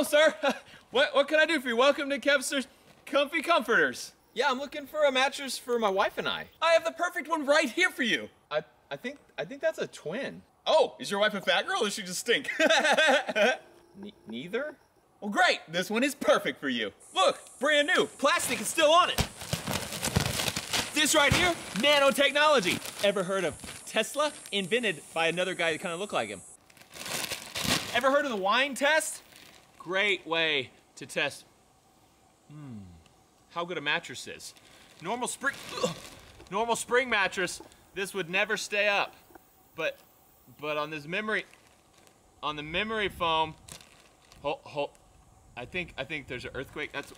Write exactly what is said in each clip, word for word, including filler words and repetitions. Hello, sir. What, what can I do for you? Welcome to Kempster's Comfy Comforters. Yeah, I'm looking for a mattress for my wife and I. I have the perfect one right here for you. I, I think I think that's a twin. Oh, is your wife a fat girl or does she just stink? Ne neither? Well, great. This one is perfect for you. Look, brand new. Plastic is still on it. This right here, nanotechnology. Ever heard of Tesla? Invented by another guy that kind of looked like him. Ever heard of the wine test? Great way to test mm, how good a mattress is. Normal spring, ugh, normal spring mattress, this would never stay up. But, but on this memory, on the memory foam, hold, hold, I think, I think there's an earthquake. That's,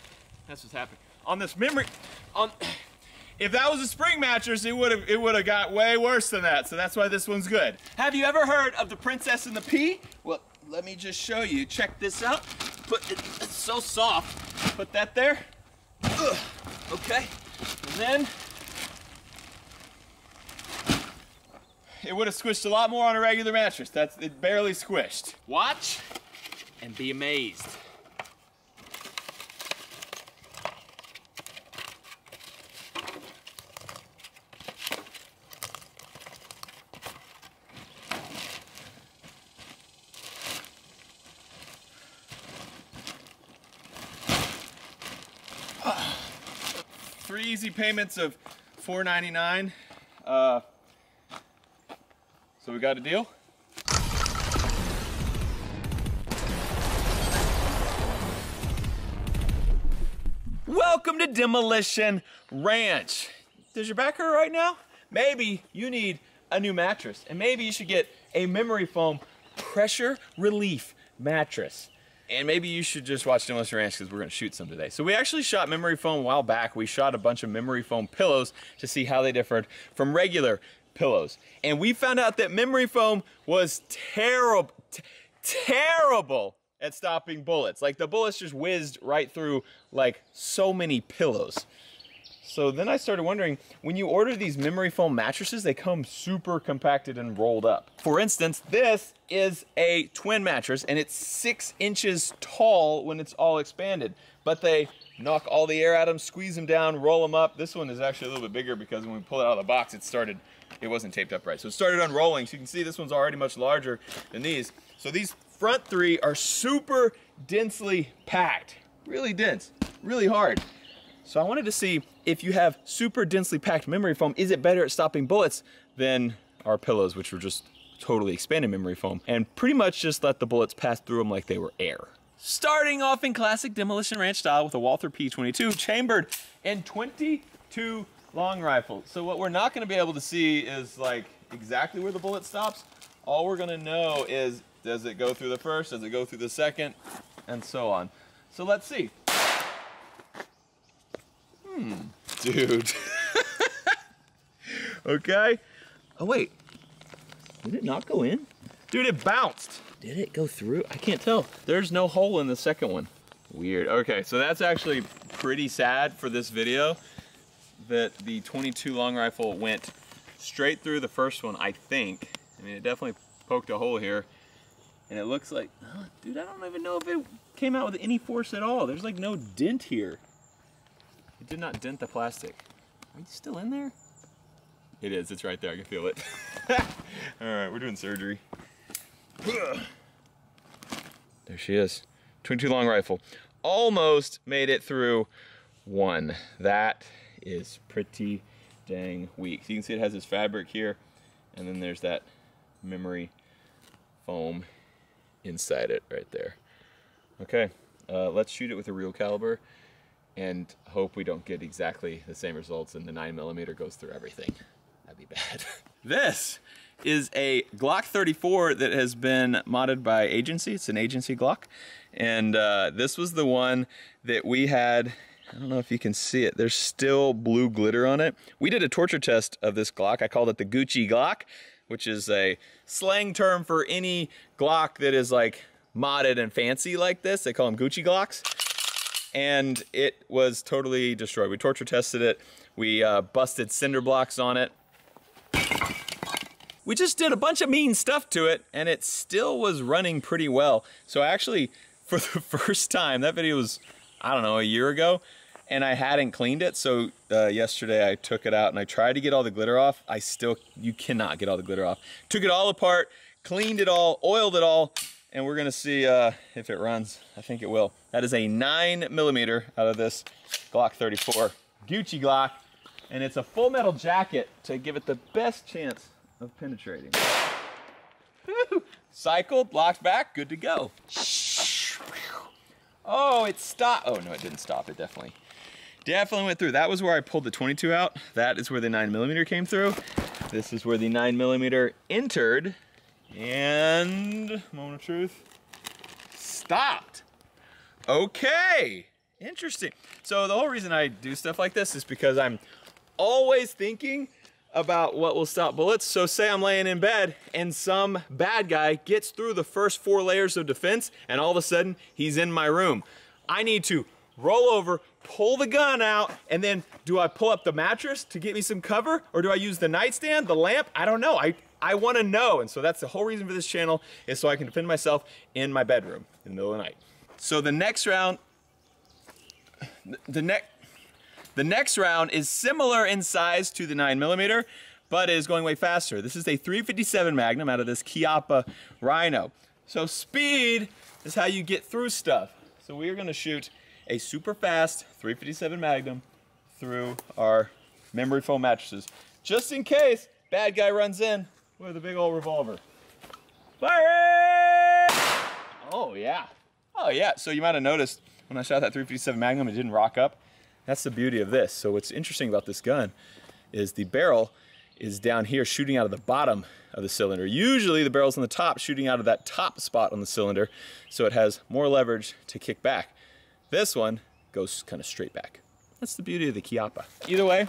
that's what's happening. On this memory, on, if that was a spring mattress, it would have, it would have got way worse than that. So that's why this one's good. Have you ever heard of the Princess and the Pea? Well, let me just show you. Check this out. Put it, it's so soft. Put that there. Ugh. Okay. And then it would have squished a lot more on a regular mattress. That's it, barely squished. Watch and be amazed. Three easy payments of four ninety-nine. Uh, so we got a deal. Welcome to Demolition Ranch. Does your back hurt right now? Maybe you need a new mattress, and maybe you should get a memory foam pressure relief mattress. And maybe you should just watch Demolition Ranch because we're gonna shoot some today. So we actually shot memory foam a while back. We shot a bunch of memory foam pillows to see how they differed from regular pillows. And we found out that memory foam was terrible, terrible at stopping bullets. Like the bullets just whizzed right through like so many pillows. So then I started wondering, when you order these memory foam mattresses, they come super compacted and rolled up. For instance, this is a twin mattress and it's six inches tall when it's all expanded, but they knock all the air out of them, squeeze them down, roll them up. This one is actually a little bit bigger because when we pull it out of the box, it started, it wasn't taped up right. So it started unrolling. So you can see this one's already much larger than these. So these front three are super densely packed, really dense, really hard. So I wanted to see if you have super densely packed memory foam, is it better at stopping bullets than our pillows, which were just totally expanded memory foam and pretty much just let the bullets pass through them like they were air. Starting off in classic Demolition Ranch style with a Walther P twenty-two chambered in twenty-two long rifle. So what we're not gonna be able to see is like exactly where the bullet stops. All we're gonna know is, does it go through the first, does it go through the second, and so on. So let's see. Dude. Okay. Oh, wait. Did it not go in? Dude, it bounced. Did it go through? I can't tell. There's no hole in the second one. Weird. Okay, so that's actually pretty sad for this video that the twenty-two long rifle went straight through the first one, I think. I mean, it definitely poked a hole here. And it looks like, oh, dude, I don't even know if it came out with any force at all. There's like no dent here. It did not dent the plastic. Are you still in there? It is, it's right there, I can feel it. All right, we're doing surgery. There she is, twenty-two long rifle. Almost made it through one. That is pretty dang weak. So you can see it has this fabric here, and then there's that memory foam inside it right there. Okay, uh, let's shoot it with a real caliber and hope we don't get exactly the same results and the nine millimeter goes through everything. That'd be bad. This is a Glock thirty-four that has been modded by agency. It's an agency Glock. And uh, this was the one that we had, I don't know if you can see it, there's still blue glitter on it. We did a torture test of this Glock. I called it the Gucci Glock, which is a slang term for any Glock that is like modded and fancy like this. They call them Gucci Glocks. And it was totally destroyed. We torture tested it. We uh, busted cinder blocks on it. We just did a bunch of mean stuff to it and it still was running pretty well. So I actually for the first time. That video was, I don't know, a year ago, and I hadn't cleaned it, so uh, yesterday I took it out and I tried to get all the glitter off. I still, you cannot get all the glitter off. Took it all apart, cleaned it all, oiled it all, and we're gonna see uh, if it runs. I think it will. That is a nine millimeter out of this Glock thirty-four, Gucci Glock, and it's a full metal jacket to give it the best chance of penetrating. Woo! Cycled, locked back, good to go. Oh, it stopped. Oh no, it didn't stop. It definitely, definitely went through. That was where I pulled the twenty-two out. That is where the nine millimeter came through. This is where the nine millimeter entered. And moment of truth, stopped. Okay, interesting. So the whole reason I do stuff like this is because I'm always thinking about what will stop bullets. So say I'm laying in bed and some bad guy gets through the first four layers of defense and all of a sudden he's in my room. I need to roll over, pull the gun out, and then do I pull up the mattress to get me some cover? Or do I use the nightstand, the lamp? I don't know. I, I wanna know. And so that's the whole reason for this channel, is so I can defend myself in my bedroom in the middle of the night. So the next round, the next, The next round is similar in size to the nine millimeter, but it is going way faster. This is a three fifty-seven Magnum out of this Chiappa Rhino. So speed is how you get through stuff. So we are going to shoot a super fast three fifty-seven Magnum through our memory foam mattresses, just in case bad guy runs in with a big old revolver. Fire! Oh yeah. Oh yeah. So you might have noticed when I shot that three fifty-seven Magnum, it didn't rock up. That's the beauty of this. So what's interesting about this gun is the barrel is down here shooting out of the bottom of the cylinder. Usually the barrel's on the top shooting out of that top spot on the cylinder, so it has more leverage to kick back. This one goes kind of straight back. That's the beauty of the Chiappa. Either way,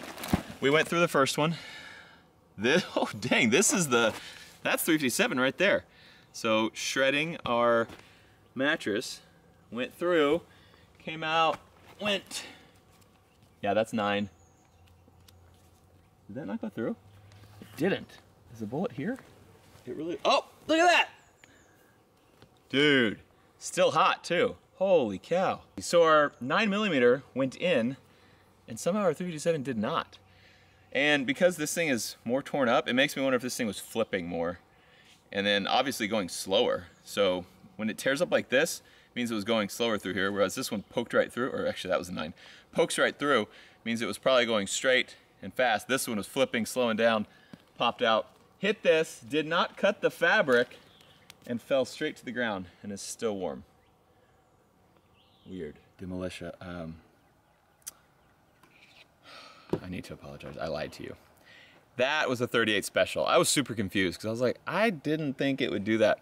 we went through the first one. This, oh dang, this is the, that's three fifty-seven right there. So shredding our mattress, went through, came out, went. Yeah, that's nine. Did that not go through? It didn't. Is the bullet here? It really, oh, look at that! Dude, still hot too. Holy cow. So our nine millimeter went in and somehow our three fifty-seven did not. And because this thing is more torn up, it makes me wonder if this thing was flipping more and then obviously going slower. So when it tears up like this, means it was going slower through here, whereas this one poked right through, or actually that was a nine, pokes right through, means it was probably going straight and fast. This one was flipping, slowing down, popped out, hit this, did not cut the fabric, and fell straight to the ground, and is still warm. Weird. Demolition, um, I need to apologize, I lied to you. That was a thirty-eight Special. I was super confused, because I was like, I didn't think it would do that.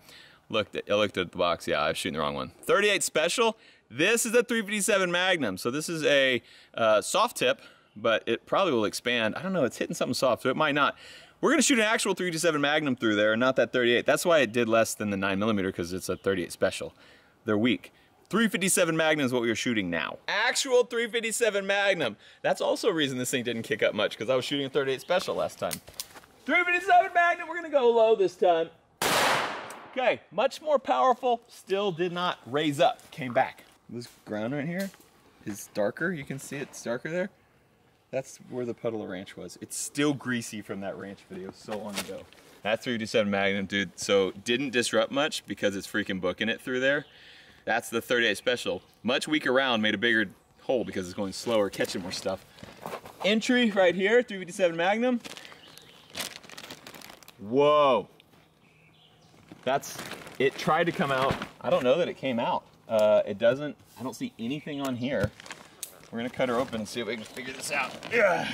Looked at, I looked at the box, yeah, I was shooting the wrong one. thirty-eight Special, this is a three fifty-seven Magnum. So this is a uh, soft tip, but it probably will expand. I don't know, it's hitting something soft, so it might not. We're gonna shoot an actual three fifty-seven Magnum through there, not that thirty-eight. That's why it did less than the nine millimeter, because it's a thirty-eight Special. They're weak. three fifty-seven Magnum is what we were shooting now. Actual three fifty-seven Magnum. That's also a reason this thing didn't kick up much, because I was shooting a thirty-eight Special last time. three fifty-seven Magnum, we're gonna go low this time. Okay, much more powerful, still did not raise up, came back. This ground right here is darker, you can see it's darker there. That's where the puddle of ranch was. It's still greasy from that ranch video so long ago. That three fifty-seven Magnum, dude, so didn't disrupt much because it's freaking booking it through there. That's the thirty-eight Special. Much weaker round, made a bigger hole because it's going slower, catching more stuff. Entry right here, three fifty-seven Magnum. Whoa. That's, it tried to come out. I don't know that it came out. Uh, it doesn't, I don't see anything on here. We're gonna cut her open and see if we can figure this out. Yeah.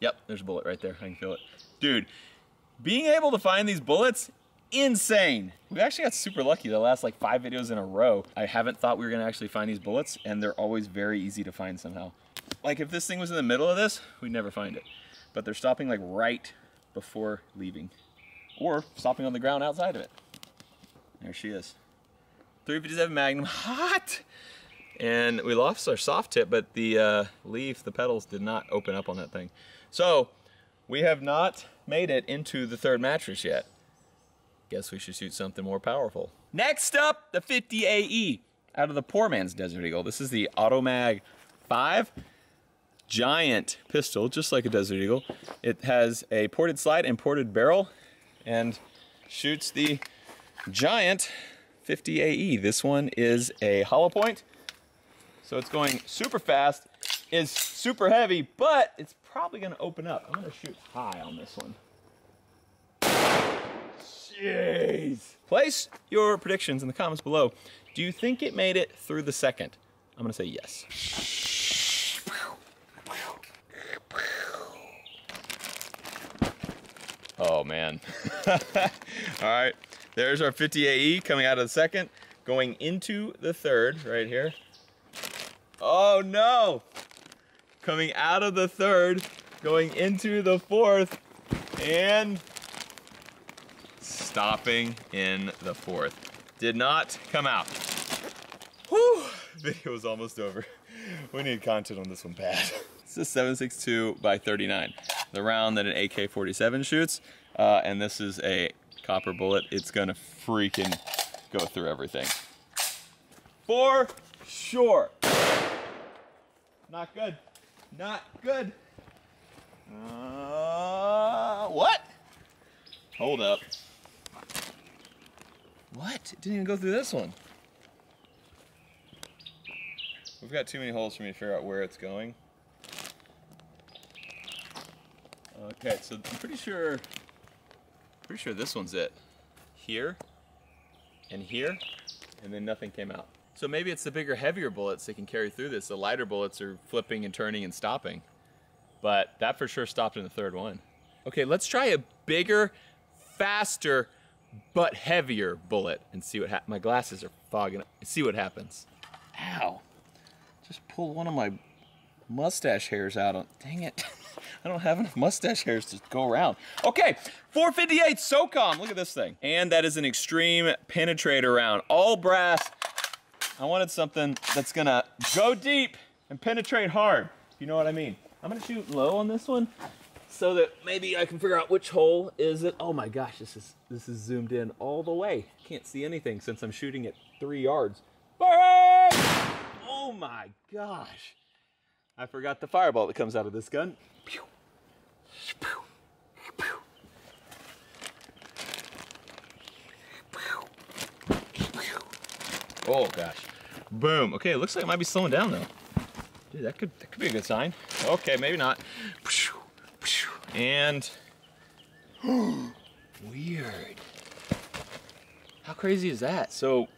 Yep, there's a bullet right there, I can feel it. Dude, being able to find these bullets, insane. We actually got super lucky the last like five videos in a row. I haven't thought we were gonna actually find these bullets, and they're always very easy to find somehow. Like if this thing was in the middle of this, we'd never find it. But they're stopping like right before leaving, or stopping on the ground outside of it. There she is. three fifty-seven Magnum, hot! And we lost our soft tip, but the uh, leaf, the petals did not open up on that thing. So, we have not made it into the third mattress yet. Guess we should shoot something more powerful. Next up, the fifty A E out of the poor man's Desert Eagle. This is the Automag five. Giant pistol, just like a Desert Eagle. It has a ported slide and ported barrel and shoots the giant fifty A E. This one is a hollow point, so it's going super fast, is super heavy, but it's probably gonna open up. I'm gonna shoot high on this one. Jeez. Place your predictions in the comments below. Do you think it made it through the second? I'm gonna say yes. Oh man. All right, there's our fifty A E coming out of the second, going into the third right here. Oh no! Coming out of the third, going into the fourth, and stopping in the fourth. Did not come out. Whew, video was almost over. We need content on this one bad. It's a seven six two by thirty-nine, the round that an A K forty-seven shoots, uh, and this is a copper bullet. It's gonna freaking go through everything. For sure. Not good. Not good. Uh, what? Hold up. What? It didn't even go through this one. We've got too many holes for me to figure out where it's going. Okay, so I'm pretty sure, pretty sure this one's it. Here, and here, and then nothing came out. So maybe it's the bigger, heavier bullets that can carry through this. The lighter bullets are flipping and turning and stopping. But that for sure stopped in the third one. Okay, let's try a bigger, faster, but heavier bullet and see what happens. My glasses are fogging up. See what happens. Ow. Just pulled one of my mustache hairs out. On, dang it. I don't have enough mustache hairs to go around. Okay, four fifty-eight SOCOM. Look at this thing. And that is an extreme penetrator round. All brass. I wanted something that's gonna go deep and penetrate hard, if you know what I mean. I'm gonna shoot low on this one so that maybe I can figure out which hole is it. Oh my gosh, this is this is zoomed in all the way. Can't see anything since I'm shooting at three yards. Barrett! Oh my gosh. I forgot the fireball that comes out of this gun. Pew. Pew. Pew. Oh gosh. Boom. Okay, it looks like it might be slowing down though. Dude, that could that could be a good sign. Okay, maybe not. And weird. How crazy is that? So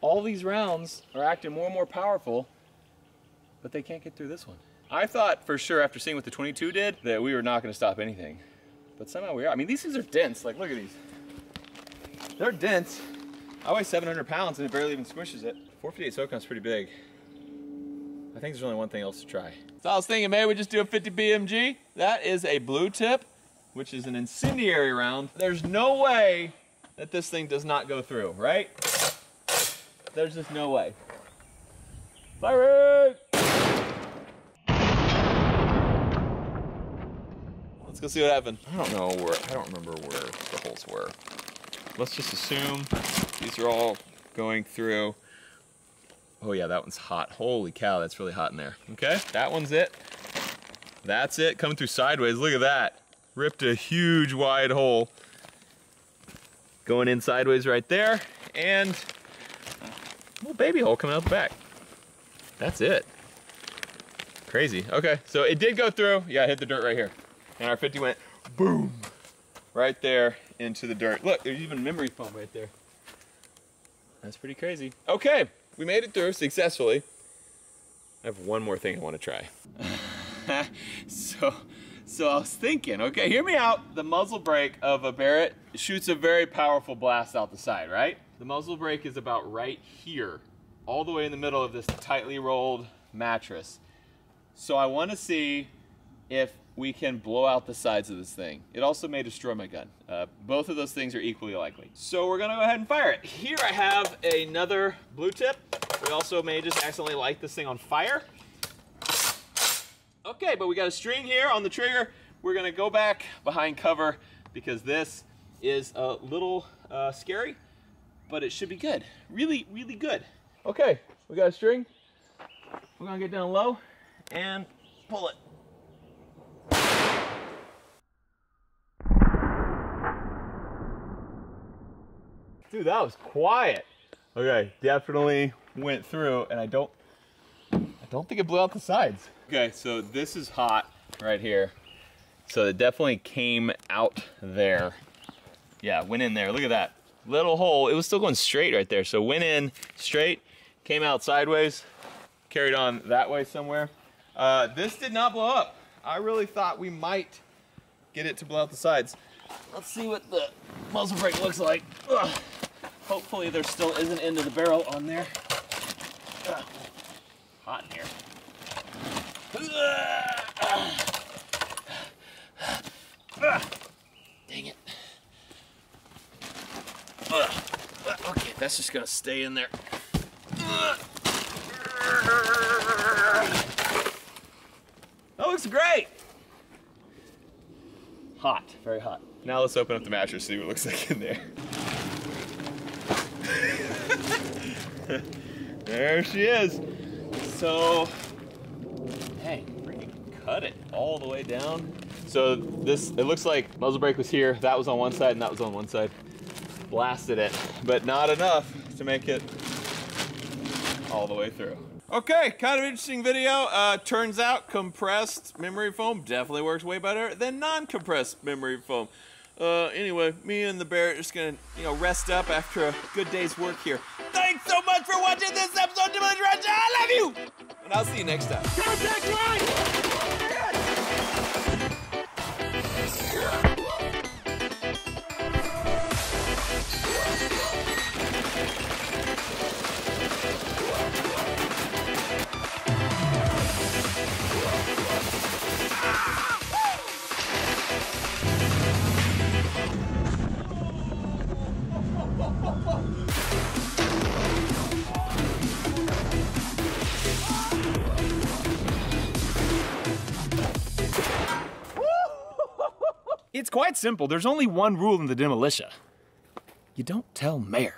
all these rounds are acting more and more powerful, but they can't get through this one. I thought for sure after seeing what the twenty-two did that we were not gonna stop anything. But somehow we are. I mean, these things are dense. Like, look at these. They're dense. I weigh seven hundred pounds and it barely even squishes it. four fifty-eight SOCOM's pretty big. I think there's only one thing else to try. So I was thinking maybe we just do a fifty B M G. That is a blue tip, which is an incendiary round. There's no way that this thing does not go through, right? There's just no way. Fire! Let's go see what happened. I don't know where, I don't remember where the holes were. Let's just assume these are all going through. Oh yeah, that one's hot. Holy cow, that's really hot in there. Okay, that one's it. That's it, coming through sideways. Look at that. Ripped a huge wide hole. Going in sideways right there. And a little baby hole coming out the back. That's it. Crazy. Okay, so it did go through. Yeah, it hit the dirt right here. And our fifty went boom. Right there into the dirt. Look, there's even memory foam right there. That's pretty crazy. Okay, we made it through successfully. I have one more thing I want to try. so, so I was thinking, okay, hear me out. The muzzle brake of a Barrett shoots a very powerful blast out the side, right? The muzzle brake is about right here, all the way in the middle of this tightly rolled mattress. So I want to see if we can blow out the sides of this thing. It also may destroy my gun. Uh, both of those things are equally likely. So we're gonna go ahead and fire it. Here I have another blue tip. We also may just accidentally light this thing on fire. Okay, but we got a string here on the trigger. We're gonna go back behind cover because this is a little uh, scary, but it should be good. Really, really good. Okay, we got a string. We're gonna get down low and pull it. Dude, that was quiet. Okay, definitely went through, and I don't, I don't think it blew out the sides. Okay, so this is hot right here. So it definitely came out there. Yeah, went in there. Look at that little hole. It was still going straight right there. So went in straight, came out sideways, carried on that way somewhere. Uh, this did not blow up. I really thought we might get it to blow out the sides. Let's see what the muzzle brake looks like. Ugh. Hopefully there still is an end of the barrel on there. Ugh. Hot in here. Ugh. Uh, dang it. Uh, uh, okay, that's just gonna stay in there. Uh, that looks great. Hot, very hot. Now let's open up the mattress, see what it looks like in there. There she is. So, dang, freaking cut it all the way down. So this, it looks like muzzle brake was here, that was on one side and that was on one side. Blasted it, but not enough to make it all the way through. Okay, kind of interesting video. Uh, turns out compressed memory foam definitely works way better than non-compressed memory foam. Uh, anyway, me and the Barrett are just gonna, you know, rest up after a good day's work here. Thanks so much for watching this episode of Demolition Ranch. I love you! And I'll see you next time. Contact right! It's quite simple. There's only one rule in the demolition. You don't tell Mayor.